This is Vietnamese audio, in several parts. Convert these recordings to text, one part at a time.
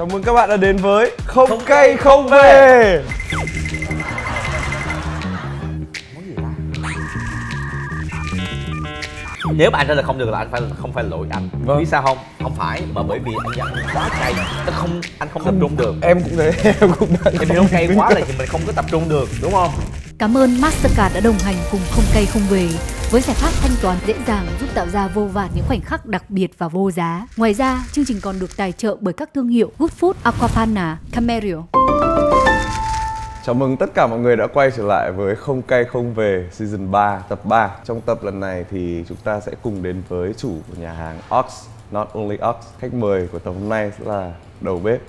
Chào mừng các bạn đã đến với Không Cây Không Về. Nếu mà anh trả lời không được là anh phải không phải lỗi anh. Vâng. Vì sao không? Không phải mà bởi vì anh ăn quá cay, nó không anh không tập trung được. Em cũng thế, em cũng đang em không cay quá là thì mình không có tập trung được, đúng không? Cảm ơn Mastercard đã đồng hành cùng Không Cây Không Về với giải pháp thanh toán dễ dàng giúp tạo ra vô vàn những khoảnh khắc đặc biệt và vô giá. Ngoài ra, chương trình còn được tài trợ bởi các thương hiệu Good Food, Acqua Panna, Kamereo. Chào mừng tất cả mọi người đã quay trở lại với Không Cây Không Về Season 3, tập 3. Trong tập lần này thì chúng ta sẽ cùng đến với chủ của nhà hàng Ox, Not Only Ox. Khách mời của tập hôm nay sẽ là đầu bếp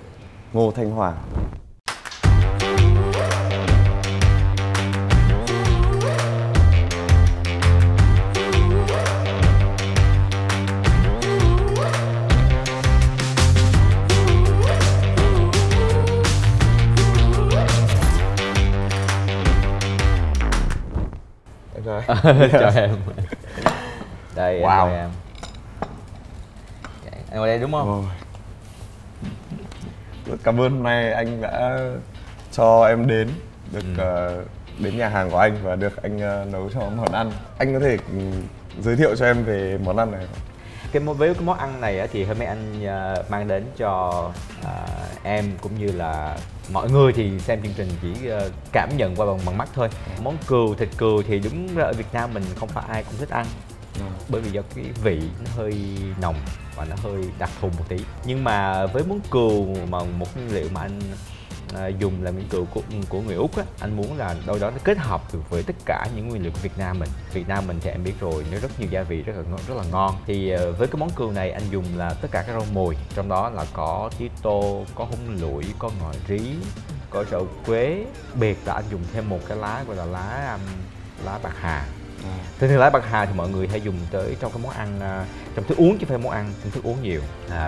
Ngô Thanh Hòa. Chào em. Đây, wow. Em ngồi đây đúng không? Rất cảm ơn hôm nay anh đã cho em đến đến nhà hàng của anh và được anh nấu cho món ăn. Anh có thể giới thiệu cho em về món ăn này không? Cái món ăn này thì hôm nay anh mang đến cho em cũng như là mọi người thì xem chương trình chỉ cảm nhận qua bằng mắt thôi. Món cừu, thịt cừu thì đúng ra ở Việt Nam mình không phải ai cũng thích ăn, bởi vì do cái vị nó hơi nồng và nó hơi đặc thù một tí. Nhưng mà với món cừu mà một nguyên liệu mà anh dùng là miếng cừu của người Úc á, anh muốn là đâu đó nó kết hợp được với tất cả những nguyên liệu của Việt Nam mình. Việt Nam mình thì em biết rồi, nó rất nhiều gia vị rất là ngon. Thì với cái món cừu này anh dùng là tất cả các rau mùi, trong đó là có tía tô, có húng lủi, có ngò rí, có rau quế. Biệt là anh dùng thêm một cái lá gọi là lá bạc hà. Thường lá bạc hà thì mọi người hay dùng tới trong cái món ăn, trong thức uống chứ không phải món ăn, trong thức uống nhiều,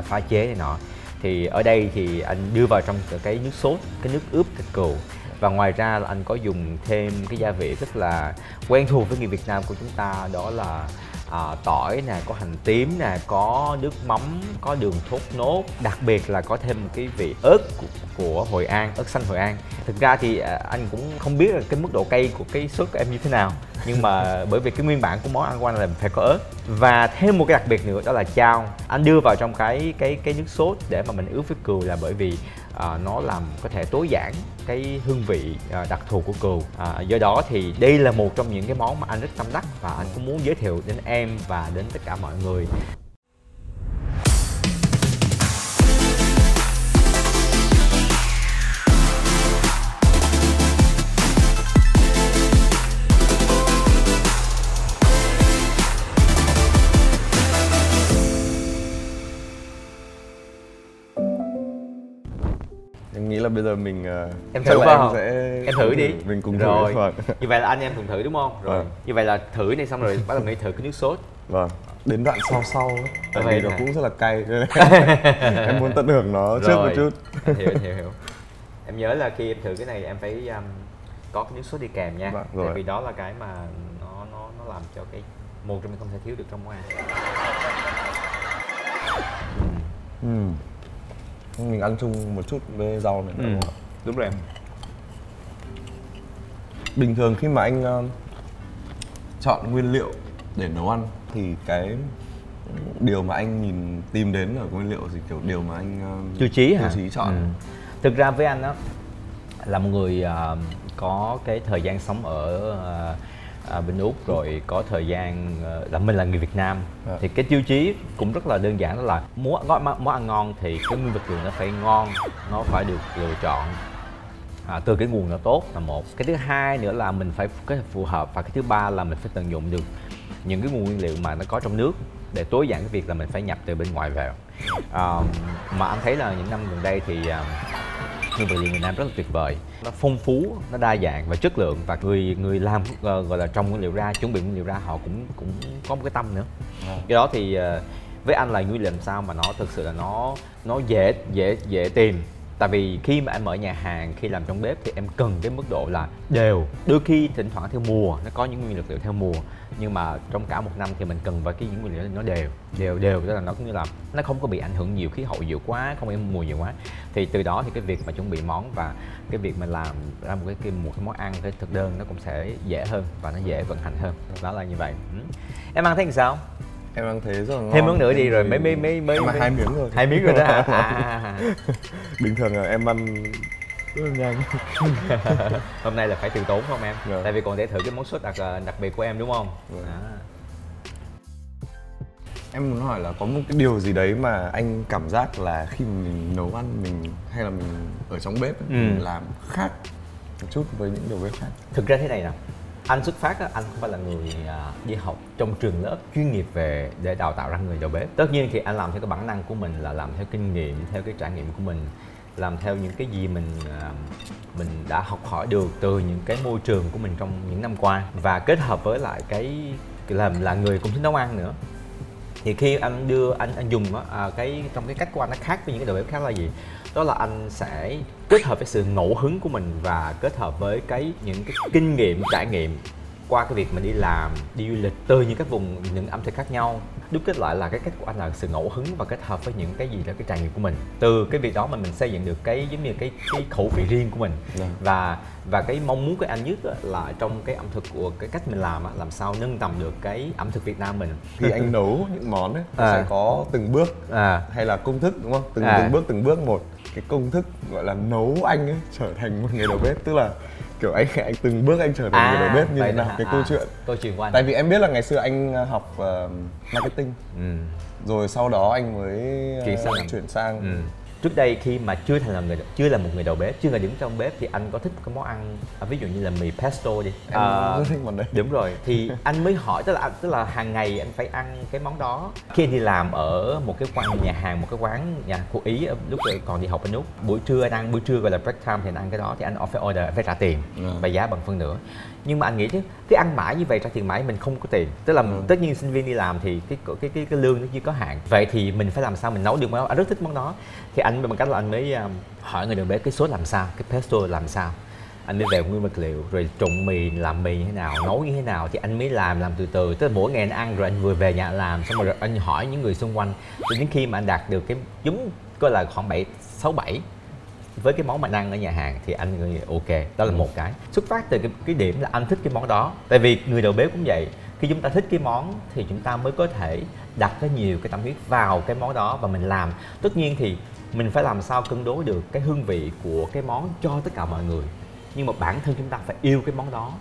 pha chế này nọ. Thì ở đây thì anh đưa vào trong cái nước sốt, cái nước ướp thịt cừu. Và ngoài ra là anh có dùng thêm cái gia vị rất là quen thuộc với người Việt Nam của chúng ta, đó là tỏi nè, có hành tím nè, có nước mắm, có đường thốt nốt. Đặc biệt là có thêm cái vị ớt của Hội An, ớt xanh Hội An. Thực ra thì anh cũng không biết là cái mức độ cay của cái sốt của em như thế nào, nhưng mà bởi vì cái nguyên bản của món ăn của anh là phải có ớt. Và thêm một cái đặc biệt nữa đó là chao. Anh đưa vào trong cái nước sốt để mà mình ướp với cừu là bởi vì nó làm có thể tối giản cái hương vị đặc thù của cừu. Do đó thì đây là một trong những cái món mà anh rất tâm đắc và anh cũng muốn giới thiệu đến em và đến tất cả mọi người. Là bây giờ mình em thử vào em thử đi, mình cùng rồi thử. Như vậy là anh em cùng thử đúng không? Rồi vâng. Như vậy là thử này xong rồi bắt đầu mình thử cái nước sốt. Vâng, đến đoạn sau tại vì nó cũng rất là cay. Em muốn tận hưởng nó trước một chút. Hiểu. Em nhớ là khi em thử cái này em phải có cái nước sốt đi kèm nha. Vâng, tại vì đó là cái mà nó làm cho cái một trong những không thể thiếu được trong món ăn. Mình ăn chung một chút với rau này. Đúng rồi em. Bình thường khi mà anh chọn nguyên liệu để nấu ăn thì cái điều mà anh nhìn tìm đến ở nguyên liệu thì kiểu điều mà anh tiêu chí chọn. Thực ra với anh đó là một người có cái thời gian sống ở bên Úc, rồi có thời gian là mình là người Việt Nam thì cái tiêu chí cũng rất là đơn giản, đó là muốn ăn ngon thì cái nguyên vật liệu nó phải ngon, nó phải được lựa chọn từ cái nguồn nó tốt là một. Cái thứ hai nữa là mình phải cái phù hợp, và cái thứ ba là mình phải tận dụng được những cái nguồn nguyên liệu mà nó có trong nước để tối giản cái việc là mình phải nhập từ bên ngoài về. Mà anh thấy là những năm gần đây thì nguyên vật liệu Việt Nam rất là tuyệt vời, nó phong phú, nó đa dạng và chất lượng, và người làm gọi là trồng nguyên liệu ra, chuẩn bị nguyên liệu ra, họ cũng có một cái tâm nữa. Cái đó thì với anh là nguyên liệu làm sao mà nó thực sự là nó dễ tìm. Tại vì khi mà em mở nhà hàng, khi làm trong bếp thì em cần cái mức độ là đều. Đôi khi thỉnh thoảng theo mùa, nó có những nguyên liệu theo mùa, nhưng mà trong cả một năm thì mình cần phải cái những nguyên liệu nó đều, tức là nó cũng như là nó không có bị ảnh hưởng nhiều khí hậu nhiều quá, không em mùa nhiều quá. Thì từ đó thì cái việc mà chuẩn bị món và cái việc mà làm ra một cái món ăn, cái thực đơn nó cũng sẽ dễ hơn và nó dễ vận hành hơn. Đó là như vậy. Em ăn thấy làm sao? Em ăn thấy rất là ngon. Thêm miếng nữa đi rồi mấy em ăn 2 miếng rồi. 2 miếng rồi đó hả? Bình thường là em ăn rất là nhanh. Hôm nay là phải từ tốn không em? Dạ. Tại vì còn để thử cái món sốt đặc biệt của em đúng không? Dạ. À. Em muốn hỏi là có một cái điều gì đấy mà anh cảm giác là khi mình nấu ăn mình hay là mình ở trong bếp mình làm khác một chút với những điều bếp khác. Thực ra thế này nè, anh xuất phát á, anh không phải là người đi học trong trường lớp chuyên nghiệp về để đào tạo ra người đầu bếp. Tất nhiên thì anh làm theo cái bản năng của mình, là làm theo kinh nghiệm, theo cái trải nghiệm của mình, làm theo những cái gì mình đã học hỏi được từ những cái môi trường của mình trong những năm qua, và kết hợp với lại cái làm là người cũng thích nấu ăn nữa. Thì khi anh đưa anh dùng cái trong cái cách của anh nó khác với những cái đầu bếp khác là gì? Đó là anh sẽ kết hợp với sự ngẫu hứng của mình và kết hợp với những cái kinh nghiệm trải nghiệm qua cái việc mình đi làm, đi du lịch từ những các vùng, những ẩm thực khác nhau. Đúc kết lại là cái cách của anh là sự ngẫu hứng và kết hợp với những cái gì là cái trải nghiệm của mình. Từ cái việc đó mà mình xây dựng được cái giống như cái khẩu vị riêng của mình. Và cái mong muốn của anh nhất là trong cái ẩm thực của cái cách mình làm sao nâng tầm được cái ẩm thực Việt Nam mình. Khi anh nấu những món ấy, sẽ có từng bước hay là công thức đúng không? Từng bước một. Cái công thức gọi là nấu anh ấy trở thành một người đầu bếp, tức là kiểu anh từng bước anh trở thành người đầu bếp như thế nào, cái câu chuyện của anh. Tại vì em biết là ngày xưa anh học marketing, rồi sau đó anh mới chuyển sang. Trước đây khi mà chưa là một người đầu bếp, chưa là đứng trong bếp thì anh có thích cái món ăn, ví dụ như là mì pesto đi. Em rất thích món đấy. Đúng rồi. Thì anh mới hỏi, tức là hàng ngày anh phải ăn cái món đó. Khi đi làm ở một cái quán nhà hàng của Ý lúc còn đi học ở Úc, buổi trưa gọi là break time thì anh ăn cái đó, thì anh phải order, anh phải trả tiền và giá bằng phân nửa. Nhưng mà anh nghĩ chứ cứ ăn mãi như vậy, trả tiền mãi mình không có tiền. Tức là tất nhiên sinh viên đi làm thì cái lương nó chưa có hạn. Vậy thì mình phải làm sao mình nấu được món đó. Anh rất thích món đó. Thì anh bằng cách là anh mới hỏi người đầu bếp cái sốt làm sao, cái pesto làm sao. Anh mới về nguyên vật liệu, rồi trộn mì, làm mì như thế nào, nấu như thế nào. Thì anh mới làm từ từ. Tức là mỗi ngày anh ăn rồi anh vừa về nhà làm. Xong rồi anh hỏi những người xung quanh. Thì đến khi mà anh đạt được cái giống coi là khoảng 6-7 với cái món mà anh ăn ở nhà hàng thì anh nghĩ ok, đó là một cái xuất phát từ cái điểm là anh thích cái món đó. Tại vì người đầu bếp cũng vậy, khi chúng ta thích cái món thì chúng ta mới có thể đặt cái nhiều cái tâm huyết vào cái món đó và mình làm. Tất nhiên thì mình phải làm sao cân đối được cái hương vị của cái món cho tất cả mọi người, nhưng mà bản thân chúng ta phải yêu cái món đó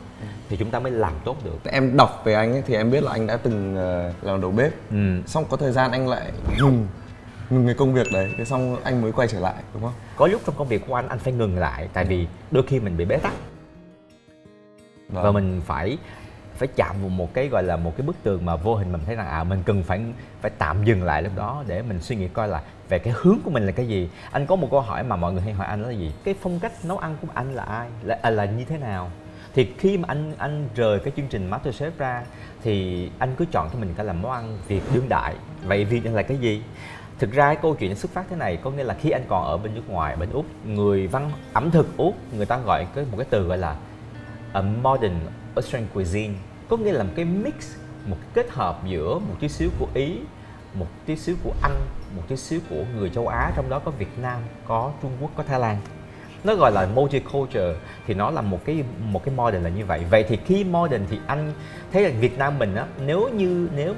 thì chúng ta mới làm tốt được. Em đọc về anh ấy thì em biết là anh đã từng làm đầu bếp, xong có thời gian anh lại ngừng cái công việc đấy, thế xong anh mới quay trở lại đúng không? Có lúc trong công việc của anh phải ngừng lại, tại vì đôi khi mình bị bế tắc và mình phải chạm vào một cái bức tường mà vô hình mình thấy rằng mình cần phải tạm dừng lại lúc đó để mình suy nghĩ coi là về cái hướng của mình là cái gì. Anh có một câu hỏi mà mọi người hay hỏi anh là gì? Cái phong cách nấu ăn của anh là ai? Là như thế nào? Thì khi mà anh rời cái chương trình MasterChef ra thì anh cứ chọn cho mình cả là món ăn Việt đương đại. Vậy Việt là cái gì? Thực ra câu chuyện xuất phát thế này, có nghĩa là khi anh còn ở bên nước ngoài, bên Úc, người văn ẩm thực Úc người ta gọi một cái từ gọi là modern Austrian cuisine, có nghĩa là một cái mix, một cái kết hợp giữa một tí xíu của Ý, một tí xíu của Anh, một tí xíu của người châu Á, trong đó có Việt Nam, có Trung Quốc, có Thái Lan. Nó gọi là multicultural, thì nó là một cái modern là như vậy. Vậy thì khi modern thì anh thấy là Việt Nam mình á, nếu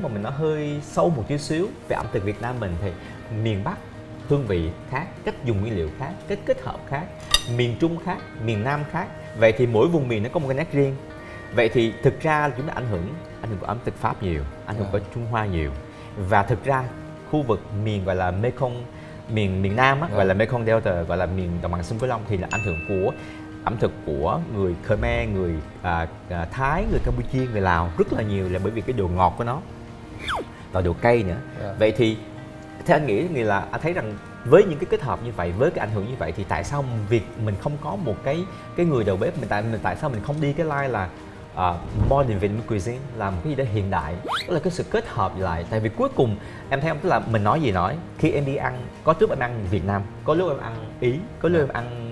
mà mình nó hơi sâu một chút xíu về ẩm thực Việt Nam mình thì miền Bắc hương vị khác, cách dùng nguyên liệu khác, cách kết hợp khác, miền Trung khác, miền Nam khác. Vậy thì mỗi vùng miền nó có một cái nét riêng. Vậy thì thực ra chúng ta ảnh hưởng của ẩm thực Pháp nhiều, ảnh hưởng của Trung Hoa nhiều. Và thực ra khu vực miền gọi là Mekong, miền Nam á, gọi là Mekong Delta, gọi là miền đồng bằng sông Cửu Long thì là ảnh hưởng của ẩm thực của người Khmer, người Thái, người Campuchia, người Lào rất là nhiều, là bởi vì cái đồ ngọt của nó và đồ cay nữa. Vậy thì theo anh nghĩ là anh thấy rằng với những cái kết hợp như vậy, với cái ảnh hưởng như vậy thì tại sao việc mình không có một cái người đầu bếp, tại sao mình không đi cái line là modern Vietnamese cuisine, là một cái gì đó hiện đại, đó là cái sự kết hợp lại. Tại vì cuối cùng em thấy không, tức là mình nói gì nói, khi em đi ăn có lúc em ăn Việt Nam, có lúc em ăn ý, có lúc em ăn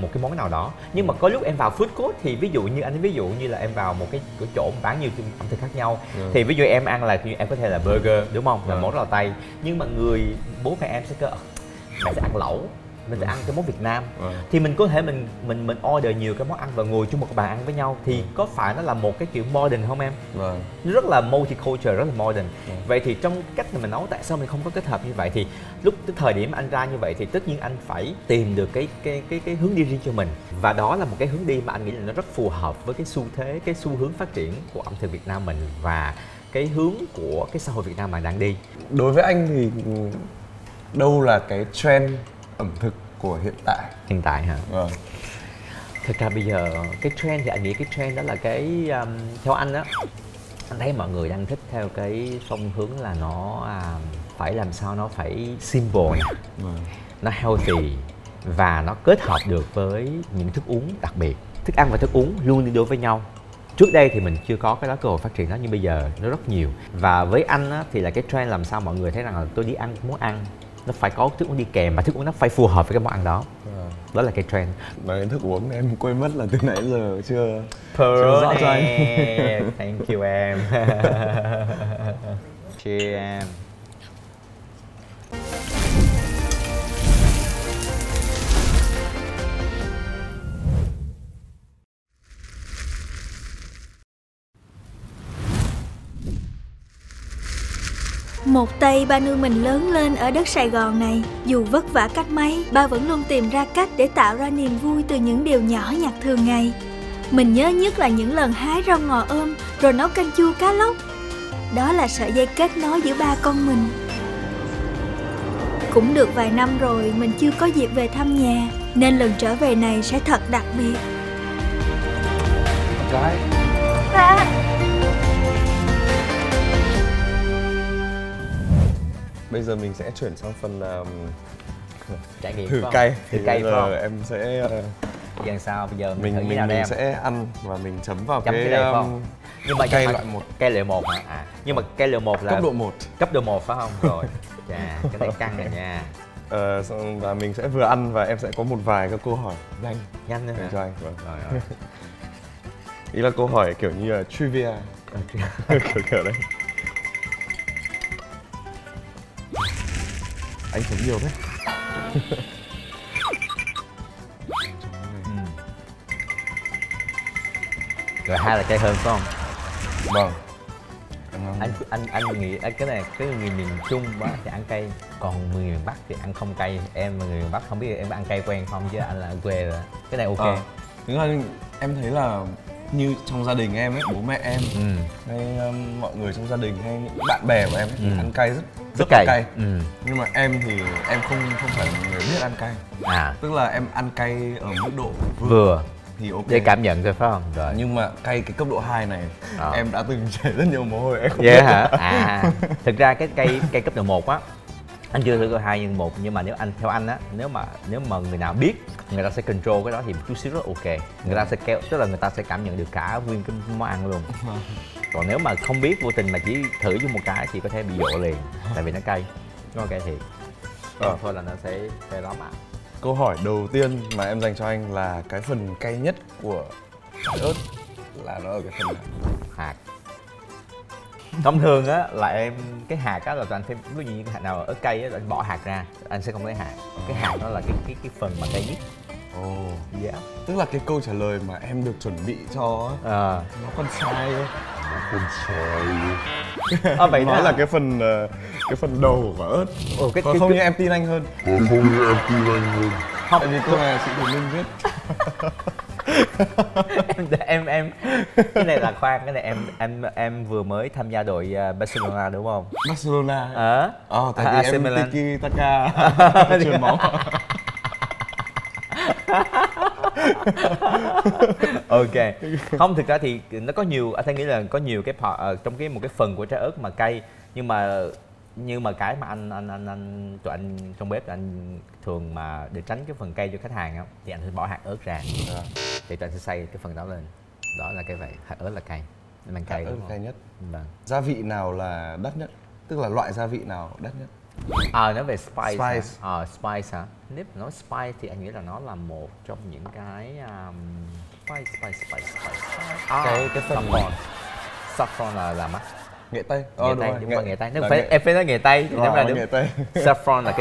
một cái món nào đó. Nhưng mà có lúc em vào food court thì ví dụ như anh là em vào một cái chỗ bán nhiều ẩm thực khác nhau, thì ví dụ em ăn là em có thể là burger đúng không, là món lò Tây, nhưng mà người bố mẹ em sẽ kêu mẹ sẽ ăn lẩu, mình sẽ ăn cái món Việt Nam, thì mình có thể mình order nhiều cái món ăn và ngồi chung một bàn ăn với nhau, thì có phải nó là một cái kiểu modern không em? Rất là multicultural, rất là modern. Vậy thì trong cách mà mình nấu tại sao mình không có kết hợp như vậy? Thì lúc tới thời điểm anh ra như vậy thì tất nhiên anh phải tìm được cái hướng đi riêng cho mình, và đó là một cái hướng đi mà anh nghĩ là nó rất phù hợp với cái xu thế, cái xu hướng phát triển của ẩm thực Việt Nam mình và cái hướng của cái xã hội Việt Nam mà đang đi. Đối với anh thì đâu là cái trend ẩm thực của hiện tại? Hiện tại hả? Thực ra bây giờ cái trend thì anh nghĩ cái trend đó là cái theo anh á, anh thấy mọi người đang thích theo cái phong hướng là nó phải làm sao nó phải simple, nó healthy và nó kết hợp được với những thức uống đặc biệt. Thức ăn và thức uống luôn đi đôi với nhau. Trước đây thì mình chưa có cái đó, cơ hội phát triển đó, nhưng bây giờ nó rất nhiều. Và với anh á, thì là cái trend làm sao mọi người thấy rằng là tôi đi ăn muốn ăn nó phải có thức uống đi kèm, và thức uống nó phải phù hợp với cái món ăn đó. Đó là cái trend. Nói đến thức uống em quên mất là từ nãy giờ chưa rõ cho anh. Thank you em. Cheers em. Một tay ba nuôi mình lớn lên ở đất Sài Gòn này, dù vất vả cách mấy, ba vẫn luôn tìm ra cách để tạo ra niềm vui từ những điều nhỏ nhặt thường ngày. Mình nhớ nhất là những lần hái rau ngò ôm rồi nấu canh chua cá lóc. Đó là sợi dây kết nối giữa ba con mình. Cũng được vài năm rồi mình chưa có dịp về thăm nhà, nên lần trở về này sẽ thật đặc biệt. Bây giờ mình sẽ chuyển sang phần trải nghiệm thử cay. Thử cay bây giờ em sẽ làm sao bây giờ mình sẽ ăn và mình chấm vào chấm cái nhưng mà cay loại 1. Cay loại 1 hả? Nhưng mà cay loại 1 là cấp độ 1. Cấp độ 1 phải không? Rồi. Chà, cái này căng rồi nha. Và mình sẽ vừa ăn và em sẽ có một vài các câu hỏi nhanh nữa cho anh. Rồi. Ý là câu hỏi kiểu như là trivia. Kiểu đấy. Anh chấm nhiều đấy. Rồi hai là cay hơn phải không? Vâng. Anh nghĩ cái này cái người miền Trung quá thì ăn cay, còn người miền Bắc thì ăn không cay. Em là người miền Bắc không biết em ăn cay quen không, chứ anh là quê rồi. Cái này ok. Đúng là em thấy là như trong gia đình em ấy, bố mẹ em hay mọi người trong gia đình hay những bạn bè của em ấy, ăn cay rất cay. Nhưng mà em thì em không phải là người biết ăn cay, tức là em ăn cay ở mức độ vừa thì ok để cảm nhận rồi phải không? Rồi nhưng mà cay cái cấp độ 2 này em đã từng chảy rất nhiều mồ hôi em không biết hả? Thực ra cái cay cấp độ 1 á anh chưa thử cấp độ 2 nhưng 1, nhưng mà nếu anh theo anh á, nếu mà người nào biết người ta sẽ control cái đó thì một chút xíu rất ok, người ta sẽ kéo, tức là người ta sẽ cảm nhận được cả nguyên cái món ăn luôn. Còn nếu mà không biết vô tình mà chỉ thử với một cái thì có thể bị dội liền, tại vì nó cay, nó cay thiệt. Thôi là nó sẽ cay lắm ạ. Câu hỏi đầu tiên mà em dành cho anh là cái phần cay nhất của ớt là nó ở cái phần hạt. Thông thường á là em cái hạt á là anh phải, ví dụ như cái hạt nào ở cây á anh bỏ hạt ra, anh sẽ không lấy hạt. Cái hạt đó là cái phần mà cay nhất. Tức là cái câu trả lời mà em được chuẩn bị cho nó còn sai. Vậy nó là cái phần đầu của ớt. Còn không như em tin anh hơn. Tại vì câu này chị Thùy Linh viết. Cái này là khoan, cái này em vừa mới tham gia đội Barcelona đúng không? Barcelona. Tại vì em Tiki Taka truyền máu. Ok. Không, thực ra thì nó có nhiều, anh nghĩ là có nhiều cái trong cái một cái phần của trái ớt mà cay, nhưng mà cái mà tụi anh trong bếp là anh thường mà để tránh cái phần cay cho khách hàng á thì anh sẽ bỏ hạt ớt ra. Thì tụi anh sẽ xay cái phần đó lên. Đó là cái vậy, hạt ớt là cay. Nên mình cay. Hạt ớt cay nhất. Vâng. Gia vị nào là đắt nhất? Tức là loại gia vị nào đắt nhất? Nói về spice. Spice hả? Nếu nói spice thì anh nghĩ là nó là một trong những cái cái saffron. Saffron là mắt nghệ tây. Nghệ tây. Nếu phải em phải nói nghệ tây thì nó là đúng. Saffron là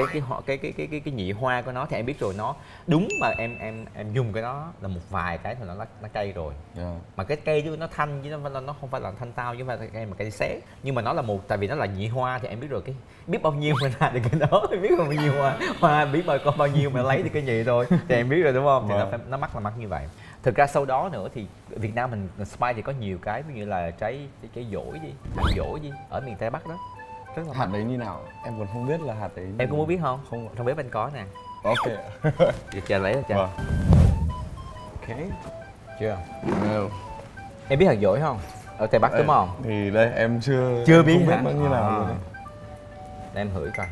cái nhị hoa của nó thì em biết rồi, nó đúng mà em dùng cái đó là một vài cái thì nó cay rồi. Mà cái cây chứ nó thanh chứ nó không phải là thanh tao chứ mà cây xé. Nhưng mà nó là một, tại vì nó là nhị hoa thì em biết rồi, cái biết bao nhiêu mình ra được cái đó, biết bao nhiêu hoa biết bao con bao nhiêu mà lấy được cái nhị rồi thì em biết rồi đúng không? Thì nó mắc là mắc như vậy. Thực ra sau đó nữa thì Việt Nam mình spice thì có nhiều cái, ví dụ như là trái dổi gì, hạt dổi gì ở miền Tây Bắc đó. Rất là hạt đấy như nào? Em còn không biết là hạt đấy. Em có muốn biết không? Không. Trong bếp anh có nè. Ok. Được chưa, lấy ra chưa? Ok. Chưa. Em biết hạt dổi không? Ở Tây Bắc đúng không? Thì đây em chưa biết hả? Như nào luôn đấy. Để em hửi coi.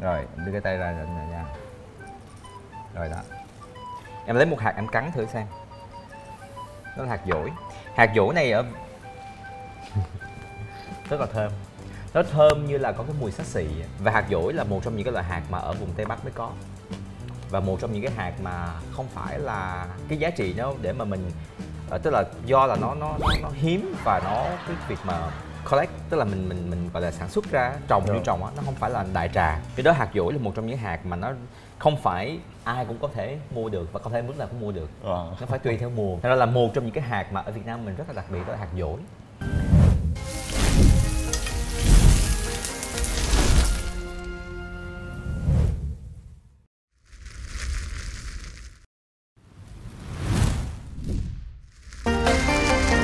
Rồi, em đưa cái tay ra rồi nha. Rồi đó. Em lấy một hạt em cắn thử xem. Đó là hạt dổi. Hạt dổi này ở rất là thơm. Nó thơm như là có cái mùi xá xị. Và hạt dổi là một trong những cái loại hạt mà ở vùng Tây Bắc mới có. Và một trong những cái hạt mà không phải là cái giá trị nó để mà mình, tức là do là nó hiếm và nó cái việc mà collect, tức là mình gọi là sản xuất ra, trồng như trồng á, nó không phải là đại trà. Cái đó hạt dổi là một trong những hạt mà nó không phải ai cũng có thể mua được và không thể lúc nào cũng mua được. Nó phải tùy theo mùa. Nên là một trong những cái hạt mà ở Việt Nam mình rất là đặc biệt đó là hạt dổi.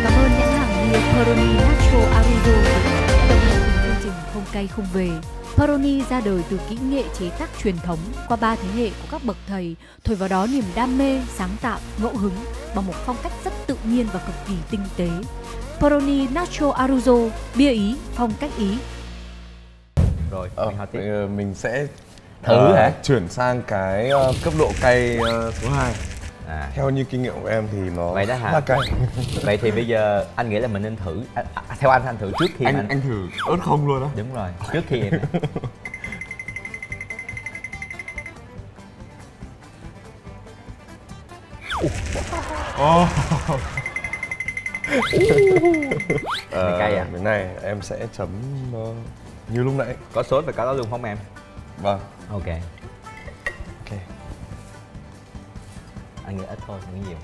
Cảm ơn nhãn hàng nhiều Peroni Nastro Azzurro đã đồng hành cùng chương trình Không Cây Không Về. Peroni ra đời từ kỹ nghệ chế tác truyền thống qua 3 thế hệ của các bậc thầy, thổi vào đó niềm đam mê, sáng tạo, ngẫu hứng bằng một phong cách rất tự nhiên và cực kỳ tinh tế. Peroni Nastro Azzurro, bia Ý, phong cách Ý. Rồi, mình sẽ thử chuyển sang cái cấp độ cay số 2. Theo như kinh nghiệm của em thì nó vậy đó hả? Cay. Vậy thì bây giờ anh nghĩ là mình nên thử, theo anh thử trước khi anh thử ớt không luôn đó. Đúng rồi, trước khi em. Cay à? Bữa nay em sẽ chấm như lúc nãy. Có sốt và cá đó luôn không em? Vâng. Ok. Anh nghĩ ít thôi, không nghĩ nhiều.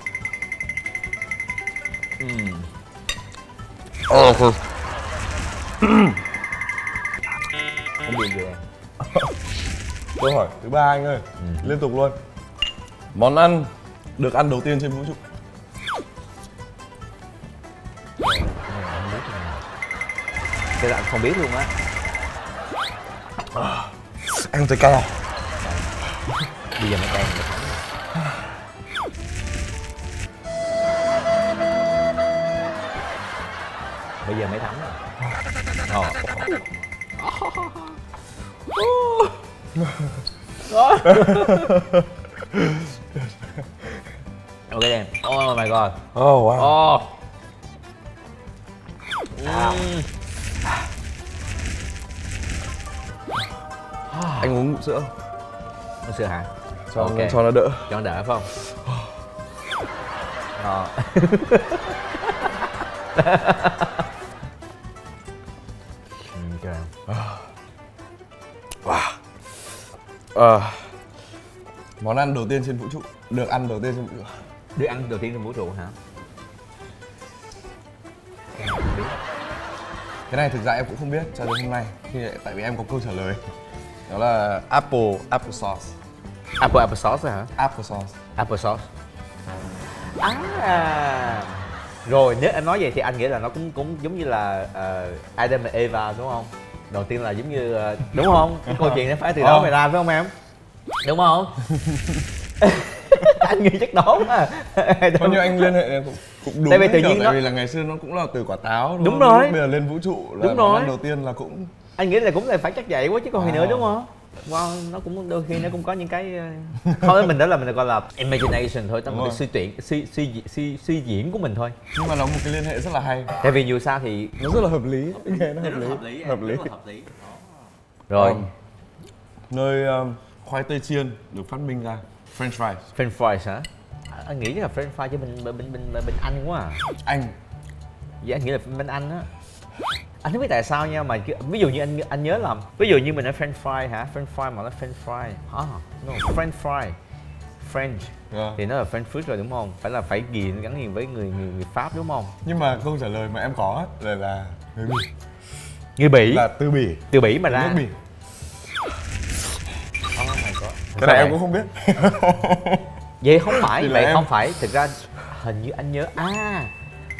Không biết gì em. Câu hỏi thứ 3 anh ơi. Liên tục luôn. Món ăn được ăn đầu tiên trên vũ trụ. Thế là anh không biết luôn á. Ăn tới cay à? Bây giờ mới cay. Bây giờ mới thấm rồi. Ok em. Oh my god. Oh wow. Oh. Anh uống ngụm sữa. Uống sữa hả? Cho okay. Cho nó đỡ. Cho nó đỡ phải không? Món ăn đầu tiên trên vũ trụ. Được ăn đầu tiên trên vũ trụ. Được ăn đầu tiên trên vũ trụ hả? Em không biết. Cái này thực ra em cũng không biết cho đến hôm nay thì, tại vì em có câu trả lời. Đó là applesauce. Applesauce hả? Applesauce. Applesauce. Rồi nếu em nói vậy thì anh nghĩ là nó cũng giống như là Adam và Eva đúng không? Đầu tiên là giống như đúng không? Cái câu chuyện nó phải từ đó mày ra phải không em? Đúng không? Anh nghĩ chắc đó mà. Bao nhiêu anh liên hệ cũng đúng. Tại vì tự nhiên là ngày xưa nó cũng là từ quả táo. Đúng rồi. Bây giờ lên vũ trụ là món ăn đầu tiên là cũng. Anh nghĩ là cũng là phải chắc vậy quá chứ còn gì nữa đúng không? Wow, nó cũng đôi khi nó cũng có những cái thôi mình đó là mình gọi là imagination thôi, tức là cái suy diễn của mình thôi. Nhưng mà nó một cái liên hệ rất là hay. Tại vì dù sao thì nó rất là hợp lý. Nó rất là hợp lý. Rồi nơi khoai tây chiên được phát minh ra, French fries. French fries hả? Anh nghĩ là French fries chứ bên Anh quá à. Anh? Dạ anh nghĩ là bên Anh á. Anh không biết tại sao nha, mà ví dụ như anh nhớ lầm. Ví dụ như mình nói French fries hả? French fries mà nó French fries hả? No, French fry. French thì nó là French food rồi đúng không? Phải là phải ghiền, gắn liền với người Pháp đúng không? Nhưng mà câu trả lời mà em có là người Bỉ. Người Bỉ? Là từ Bỉ. Từ Bỉ mà ra. Nước Bỉ. Cái này em cũng không biết. Vậy không phải, vậy em... không phải. Thực ra hình như anh nhớ. À,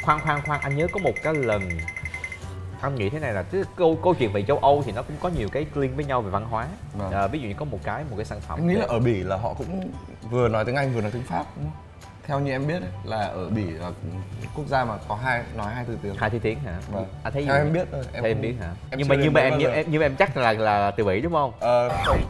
khoan, anh nhớ có một cái lần anh nghĩ thế này là câu chuyện về châu Âu thì nó cũng có nhiều cái liên với nhau về văn hóa. Ví dụ như có một cái sản phẩm. Em nghĩ là ở Bỉ là họ cũng vừa nói tiếng Anh vừa nói tiếng Pháp. Theo như em biết ấy, là ở Bỉ là quốc gia mà có nói hai thứ tiếng. Hai thứ tiếng hả? Vâng. À, thấy theo em biết thôi. Em không... biết hả? Em nhưng mà em chắc là từ Bỉ đúng không? Không.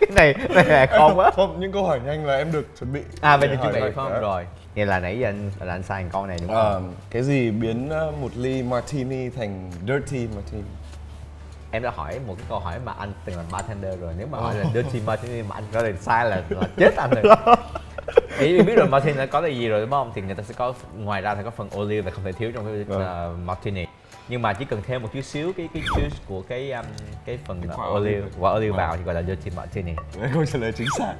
cái này là con quá. Không, những câu hỏi nhanh là em được chuẩn bị. À vậy thì chuẩn bị không? Rồi. Vậy là nãy giờ anh sai câu này đúng không? Cái gì biến một ly martini thành dirty martini? Em đã hỏi một cái câu hỏi mà anh từng làm bartender rồi. Nếu mà hỏi là dirty martini mà anh ra liền sai là chết anh rồi. Vậy biết rồi martini nó có cái gì rồi đúng không? Thì người ta sẽ có, ngoài ra thì có phần olive là không thể thiếu trong cái martini. Nhưng mà chỉ cần thêm một chút xíu cái juice của cái phần olive, quả olive vào thì gọi là dirty martini. Câu trả lời chính xác.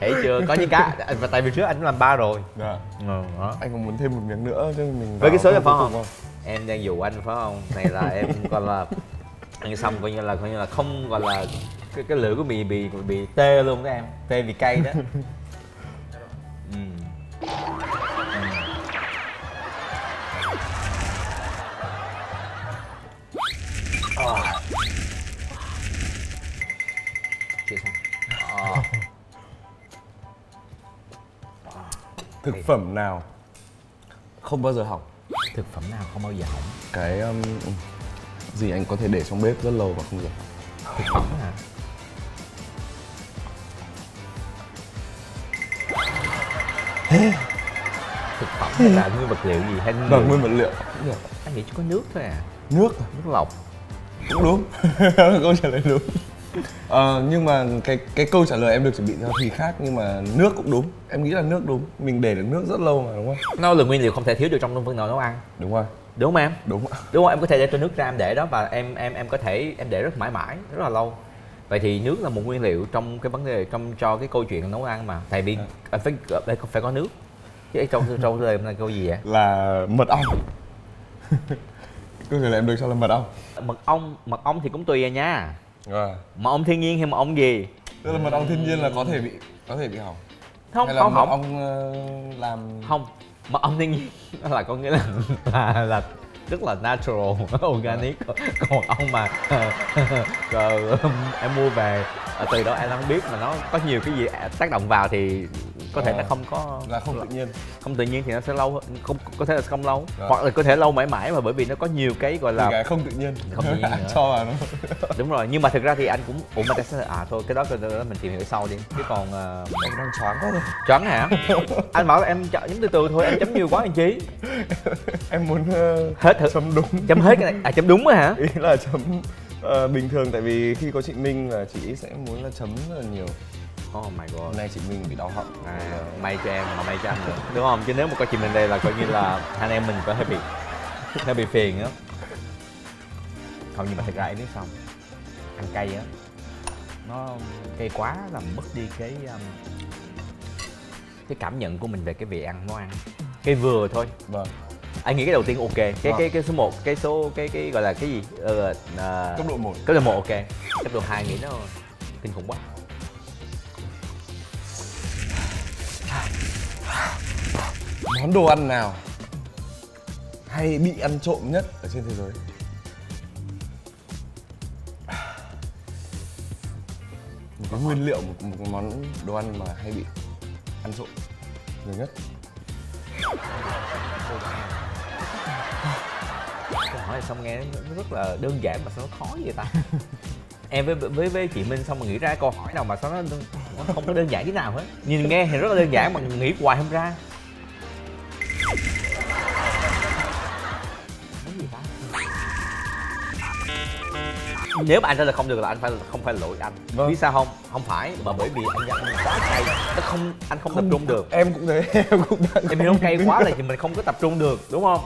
Thấy chưa? Có những cái và tại vì trước anh cũng làm bar rồi. Anh còn muốn thêm một miếng nữa chứ mình. Với cái số là không? Em đang dụ anh phải không? Này là em gọi là ăn xong coi như là không gọi là cái lưỡi của mì bị tê luôn đó em. Tê vì cay đó. Thực phẩm nào không bao giờ hỏng? Thực phẩm nào không bao giờ hỏng? Cái gì anh có thể để trong bếp rất lâu và không giờ hỏng? Thực phẩm hả? Thực phẩm hay là nguyên vật liệu gì hay là nguyên vật liệu? Anh nghĩ chỉ có nước thôi à? Nước à? Nước lọc. Cũng đúng. Câu trả lời đúng. Nhưng mà cái câu trả lời em được chuẩn bị theo thì khác, nhưng mà nước cũng đúng. Em nghĩ là nước đúng, mình để được nước rất lâu mà đúng không? Nó là nguyên liệu không thể thiếu được trong nồi nấu ăn. Đúng rồi. Đúng không em? Đúng. Đúng không? Em có thể để cho nước ra, em để đó và em có thể em để rất mãi rất là lâu. Vậy thì nước là một nguyên liệu trong cái vấn đề cho cái câu chuyện nấu ăn mà. Tại vì phải có nước. Chứ trong lời em là câu gì vậy? Là mật ong. Câu trả lời em được sao là mật ong? Mật ong thì cũng tùy à nha. Mật ong thiên nhiên hay mật ong gì? Tức là mật ong thiên nhiên là có thể bị hỏng. Không, hay là không mật ong làm không. Mật ong thiên nhiên là có nghĩa là rất là natural, organic. Còn mật ong mà em mua về từ đó em không biết mà nó có nhiều cái gì tác động vào thì có thể nó không có là không tự nhiên. Không tự nhiên thì nó sẽ lâu, không có thể là không lâu. Hoặc là có thể lâu mãi mà bởi vì nó có nhiều cái gọi là cái không tự nhiên. Không tự nhiên nữa. Cho vào nó. Đúng rồi, nhưng mà thực ra thì anh cũng mà tại sao thôi cái đó mình tìm hiểu sau đi. Chứ còn em đang choáng quá rồi. Choáng hả? Anh bảo là em chấm từ thôi, em chấm nhiều quá anh Chí. Em muốn hết thử chấm đúng. Chấm hết cái này. À chấm đúng á hả? Ý là chấm bình thường, tại vì khi có chị Minh là chị sẽ muốn là chấm rất là nhiều. Oh my god. Hôm nay chị Minh bị đau họng. May cho em mà may cho anh nữa. Đúng không? Chứ nếu mà có chị Minh đây là coi như là anh em mình phải hơi bị phiền á. Không, nhưng mà thật ra em biết xong ăn cay á, nó cay quá làm mất đi cái cảm nhận của mình về cái vị ăn món ăn. Cái vừa thôi. Vâng. Anh nghĩ cái đầu tiên ok, cái số 1, cái gọi là cái gì? Cấp độ 1. Cấp độ 1 ok. Cấp độ 2 nghĩ nó kinh khủng quá. Món đồ ăn nào hay bị ăn trộm nhất ở trên thế giới? Một cái nguyên liệu, một món đồ ăn mà hay bị ăn trộm nhiều nhất. Câu hỏi này xong nghe nó rất là đơn giản mà sao nó khó vậy ta? Em với chị Minh xong mà nghĩ ra câu hỏi nào mà sao nó không có đơn giản thế nào hết. Nhìn nghe thì rất là đơn giản mà nghĩ hoài không ra. Cái gì ta? Nếu mà anh trả lời không được là anh phải không phải lỗi anh. Vì sao không? Không phải mà bởi vì anh ăn quá cay, nó không anh không tập trung được. Em cũng thế, em cũng em không cay quá là thì mình không có tập trung được, đúng không?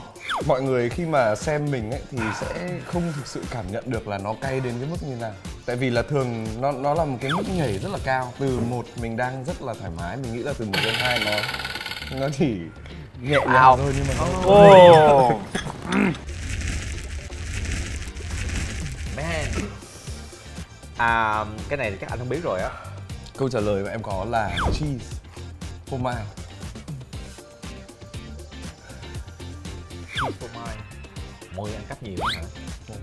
Mọi người khi mà xem mình ấy thì sẽ không thực sự cảm nhận được là nó cay đến cái mức như nào. Tại vì là thường nó là một cái mức nhảy rất là cao. Từ 1 mình đang rất là thoải mái, mình nghĩ là từ 1 đến 2 nó chỉ nhẹ nhàng thôi, nhưng mà cái này thì chắc anh không biết rồi á. Câu trả lời mà em có là cheese phô mai. Cheese phô mai. Mọi người ăn cắp nhiều hả?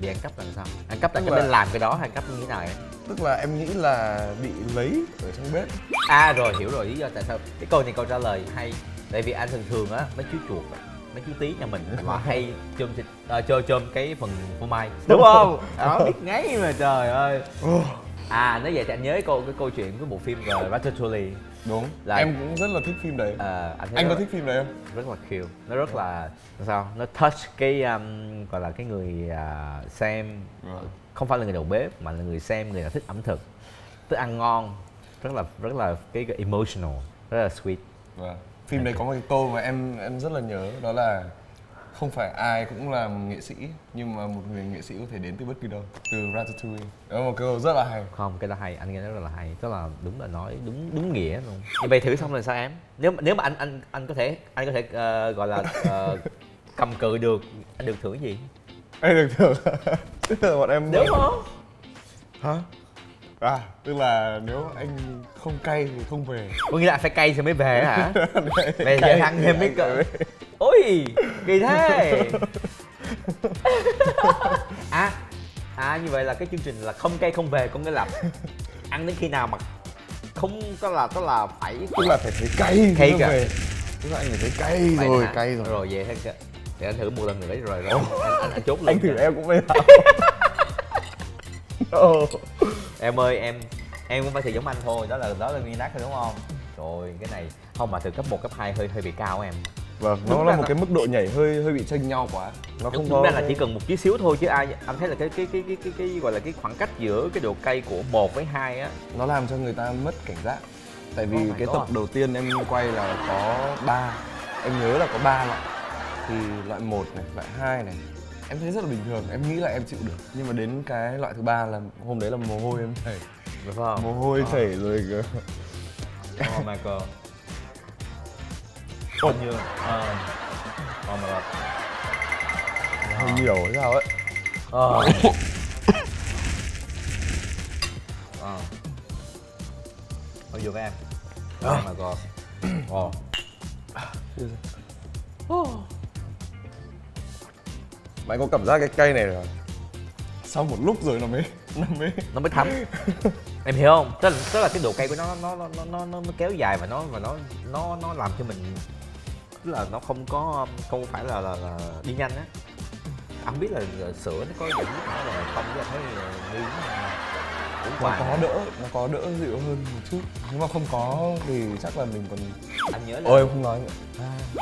Vì ăn cắp là sao? Ăn cắp là cái bên làm cái đó, ăn cắp như thế này. Tức là em nghĩ là bị lấy ở trong bếp. À rồi, hiểu rồi lý do tại sao. Cái câu này câu trả lời hay. Tại vì anh thường thường á, mấy chú chuột, mấy chú tí nhà mình là hay chôm cái phần phô mai, đúng không? Đó biết ngay mà, trời ơi. À nói vậy thì anh nhớ cái câu chuyện cái bộ phim Ratatouille. Đúng là em cũng rất là thích phim đấy. Anh có thích phim đấy không? Rất là cute, nó rất là sao, nó touch cái gọi là cái người xem, không phải là người đầu bếp mà là người xem, người là thích ẩm thực, thích ăn ngon, rất là cái emotional, rất là sweet. Phim đấy có một cái câu mà em rất là nhớ, đó là không phải ai cũng là nghệ sĩ, nhưng mà một người nghệ sĩ có thể đến từ bất kỳ đâu. Từ Ratatouille. Đó là một câu rất là hay. Không, cái đó hay, anh nghe nó rất là hay. Tức là đúng là nói đúng nghĩa luôn. Vậy thử xong rồi sao em? Nếu mà anh có thể gọi là cầm cự được, anh được thưởng gì? Anh được thưởng tức là bọn em đúng không? Hả? À, tức là nếu anh không cay thì không về. Có nghĩa là phải cay thì mới về hả? Về giờ ăn thêm mấy cỡ. Ôi, kỳ thế. Như vậy là cái chương trình là không cay không về, có nghĩa là ăn đến khi nào mà không có là phải phải cay thì mới về. Tức là anh phải thấy cay rồi, Rồi về thế kìa. Để anh thử một lần nữa rồi anh chốt luôn. Anh thử em cũng phải làm. Em ơi, em cũng phải thì giống anh thôi, đó là nguyên tắc thôi, đúng không? Rồi cái này không, mà từ cấp 1, cấp 2 hơi bị cao em. Vâng, nó là một cái mức độ nhảy hơi bị chênh nhau quá. Nó không có. Nên là chỉ cần một tí xíu thôi chứ ai anh thấy là cái gọi là cái khoảng cách giữa cái độ cay của 1 với 2 á, nó làm cho người ta mất cảnh giác. Tại vì cái tập đầu tiên em quay là có 3. Em nhớ là có 3 loại. Thì loại 1 này, loại 2 này em thấy rất là bình thường, em nghĩ là em chịu được. Nhưng mà đến cái loại thứ 3 là hôm đấy là mồ hôi em chảy. Đúng không? Mồ hôi chảy rồi cơ. Oh my god. Còn nhiều. Oh my god. Hơi nhiều hay sao ấy. Thôi vô với em. Oh my god. Mà anh có cảm giác cái cây này rồi sau một lúc rồi nó mới thấm. Em hiểu không? Tức là cái độ cay của nó kéo dài và nó làm cho mình, tức là nó không phải là đi nhanh á. Anh biết là sữa nó có những cái là không, chứ thấy nghi nó có đỡ dịu hơn một chút. Nếu mà không có thì chắc là mình còn. Anh nhớ là em không nói nữa.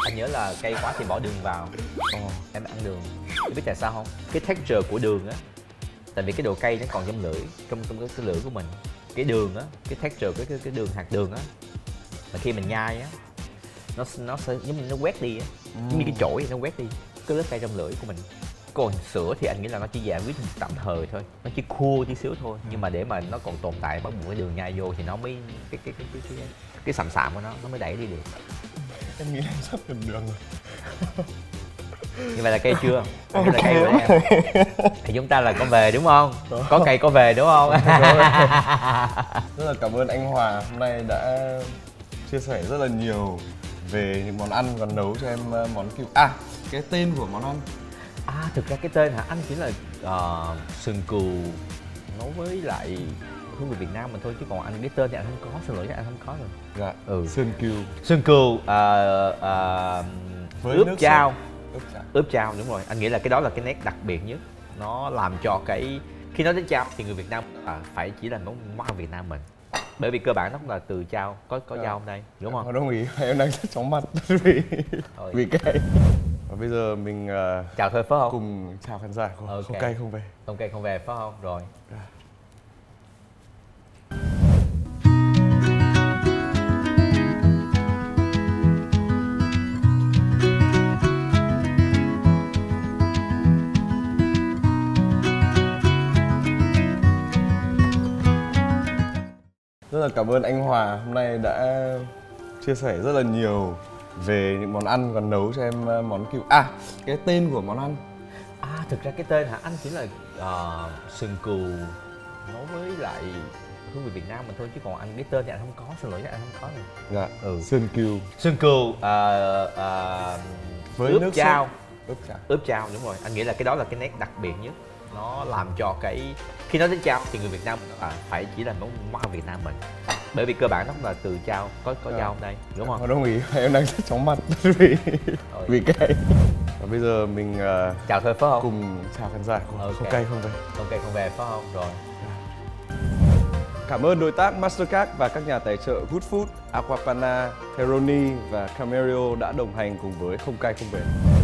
Anh nhớ là cay quá thì bỏ đường vào. Em ăn đường. Em biết tại sao không? Cái texture của đường á, tại vì cái độ cay nó còn trong lưỡi, trong cái lưỡi của mình. Cái đường á, cái texture cái đường, hạt đường á, mà khi mình nhai á, nó sẽ giống như nó quét đi á, giống như cái chổi nó quét đi cái lớp cay trong lưỡi của mình. Còn sữa thì anh nghĩ là nó chỉ giải quyết tạm thời thôi, nó chỉ khua tí xíu thôi, nhưng mà để mà nó còn tồn tại, bắt buộc cái đường nhai vô thì nó mới cái sạm sạm của nó mới đẩy đi được. Em nghĩ là sắp gần đường rồi. Như vậy là cay chưa? Như vậy là cay của em. Thì chúng ta là có về đúng không? Có cay có về đúng không? Rất là cảm ơn anh Hòa hôm nay đã chia sẻ rất là nhiều về những món ăn và nấu cho em món kiểu. Cái tên của món ăn. Thực ra cái tên hả? Anh chỉ là sườn cừu nấu với lại hương vị Việt Nam mình thôi, chứ còn anh cái tên thì anh không có, xin lỗi anh không có rồi. Dạ. Sườn cừu với ướp chao. Ướp chao, đúng rồi. Anh nghĩ là cái đó là cái nét đặc biệt nhất. Nó làm cho cái khi nói đến chao thì người Việt Nam phải chỉ là món ăn Việt Nam mình. Bởi vì cơ bản nó cũng là từ chao, có dao hôm nay, đúng không? Đồng ý, em đang rất chóng mặt vì cay. Và bây giờ mình chào thôi phải không? Cùng chào khán giả của Không Cây Không Về. Không Cây Không Về phải không? Rồi. Rất là cảm ơn anh Hòa hôm nay đã chia sẻ rất là nhiều về những món ăn, còn nấu cho em món kiểu... À, cái tên của món ăn. À, thực ra cái tên hả anh chỉ là sườn cừu nấu với lại hương vị Việt Nam mình thôi, chứ còn anh cái tên thì anh không có, xin lỗi anh không có này. Dạ, sườn cừu. Sườn cừu với ướp nước chao. Ướp chao, đúng rồi. Anh nghĩ là cái đó là cái nét đặc biệt nhất. Nó làm cho cái... Khi nói đến chao thì người Việt Nam phải chỉ là món ăn Việt Nam mình, bởi vì cơ bản nó là từ chao, có dao hôm nay đúng không? Không đồng ý, em đang rất chóng mặt vì cay. Và bây giờ mình chào thôi phải không? Cùng chào khán giả của Không Cây Không Về. Không Cây Không Về phải không? Rồi. Cảm ơn đối tác Mastercard và các nhà tài trợ Good Food, Acqua Panna, Peroni và Kamereo đã đồng hành cùng với Không Cây Không Về.